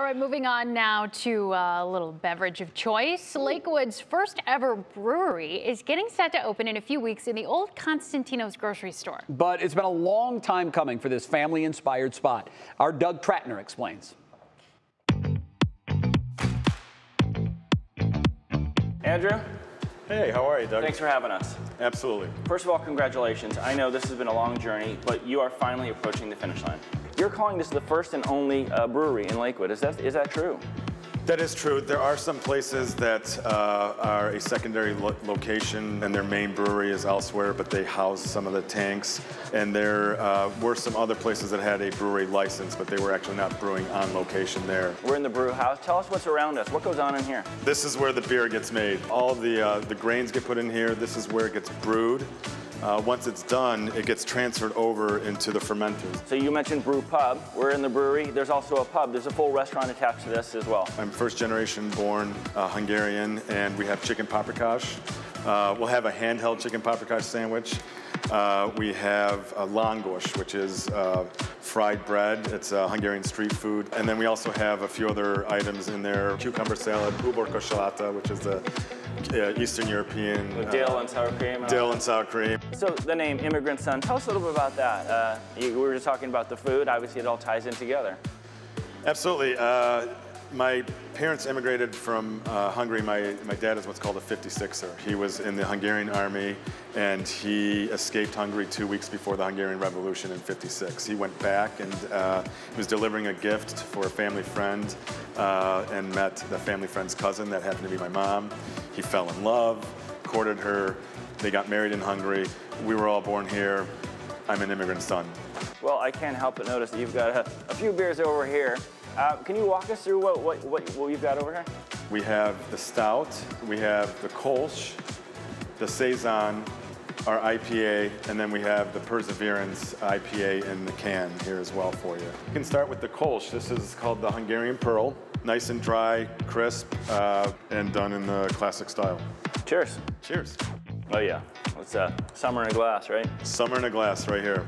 All right, moving on now to a little beverage of choice. Lakewood's first ever brewery is getting set to open in a few weeks in the old Constantino's grocery store. But it's been a long time coming for this family-inspired spot. Our Doug Trattner explains. Andrew? Hey, how are you, Doug? Thanks for having us. Absolutely. First of all, congratulations. I know this has been a long journey, but you are finally approaching the finish line. You're calling this the first and only brewery in Lakewood. Is that true? That is true. There are some places that are a secondary location and their main brewery is elsewhere, but they house some of the tanks. And there were some other places that had a brewery license, but they were actually not brewing on location there. We're in the brew house. Tell us what's around us. What goes on in here? This is where the beer gets made. All the grains get put in here. This is where it gets brewed. Once it's done, it gets transferred over into the fermenters. So you mentioned brew pub. We're in the brewery. There's also a pub. There's a full restaurant attached to this as well. I'm first generation born Hungarian, and we have chicken paprikash. We'll have a handheld chicken paprikash sandwich. We have langos, which is fried bread. It's Hungarian street food. And then we also have a few other items in there. Cucumber salad, uborkosalata, which is the Eastern European. With dill and sour cream. Dill and sour cream. So the name Immigrant Son, tell us a little bit about that. We were just talking about the food. Obviously, it all ties in together. Absolutely. My parents immigrated from Hungary. My dad is what's called a 56er. He was in the Hungarian army, and he escaped Hungary 2 weeks before the Hungarian Revolution in 56. He went back and was delivering a gift for a family friend and met the family friend's cousin that happened to be my mom. He fell in love, courted her. They got married in Hungary. We were all born here. I'm an immigrant son. Well, I can't help but notice that you've got a few beers over here. Can you walk us through what you've got over here? We have the stout, we have the Kolsch, the Saison, our IPA, and then we have the Perseverance IPA in the can here as well for you. You can start with the Kolsch. This is called the Hungarian Pearl. Nice and dry, crisp, and done in the classic style. Cheers. Cheers. Oh yeah, it's summer in a glass, right? Summer in a glass right here.